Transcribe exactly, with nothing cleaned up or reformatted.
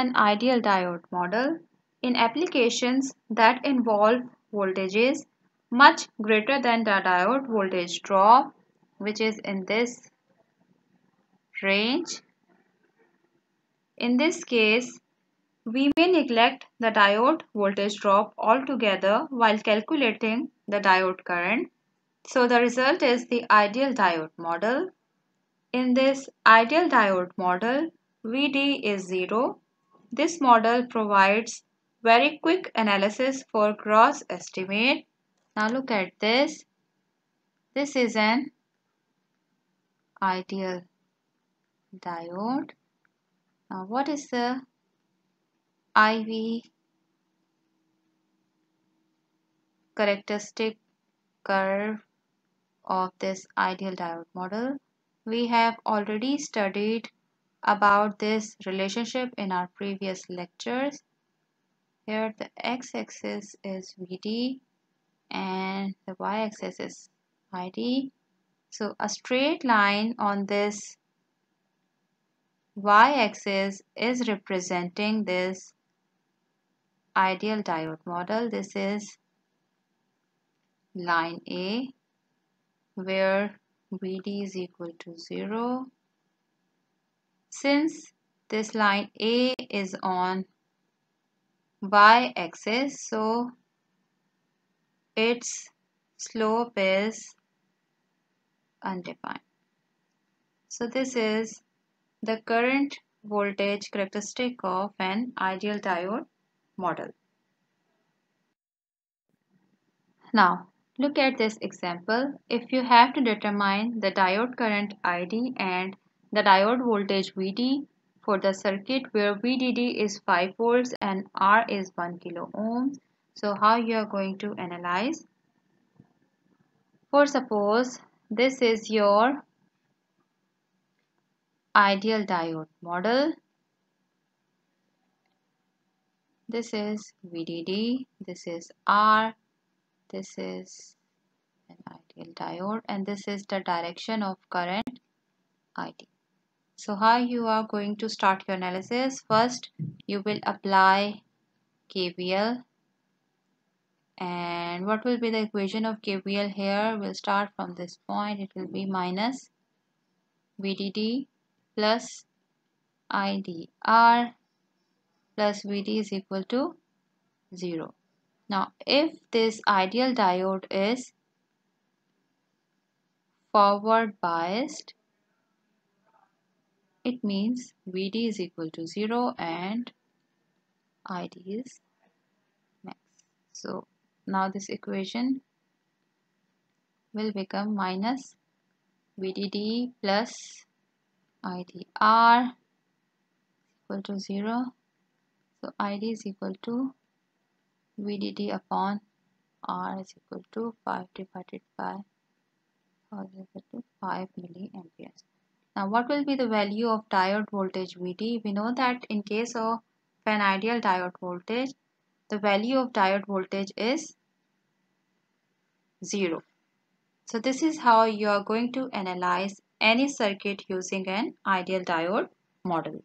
an ideal diode model in applications that involve voltages much greater than the diode voltage drop, which is in this range. In this case, we may neglect the diode voltage drop altogether while calculating the diode current. So the result is the ideal diode model. In this ideal diode model, V D is zero. This model provides very quick analysis for cross estimate. Now look at this. This is an ideal diode. Now what is the I V characteristic curve of this ideal diode model? We have already studied about this relationship in our previous lectures. Here the x-axis is V D and the y-axis is I D. So a straight line on this y-axis is representing this ideal diode model. This is line A, where V D is equal to zero. Since this line A is on y-axis, so its slope is undefined. So this is the current voltage characteristic of an ideal diode model. Now look at this example. If you have to determine the diode current I D and the diode voltage V D for the circuit where V D D is five volts and R is one kilo ohm. So how you are going to analyze? For suppose this is your ideal diode model. This is V D D, this is R, this is an ideal diode, and this is the direction of current I D. So how you are going to start your analysis? First, you will apply K V L. And what will be the equation of K V L here? We'll start from this point. It will be minus V D D plus I D R plus V D is equal to zero. Now, if this ideal diode is forward biased, it means V D is equal to zero and I D is max. So now this equation will become minus V D D plus I D R equal to zero. So I D is equal to V D D upon R is equal to five divided by five milliamperes. Now what will be the value of diode voltage V D? We know that in case of an ideal diode voltage, the value of diode voltage is zero. So this is how you are going to analyze any circuit using an ideal diode model.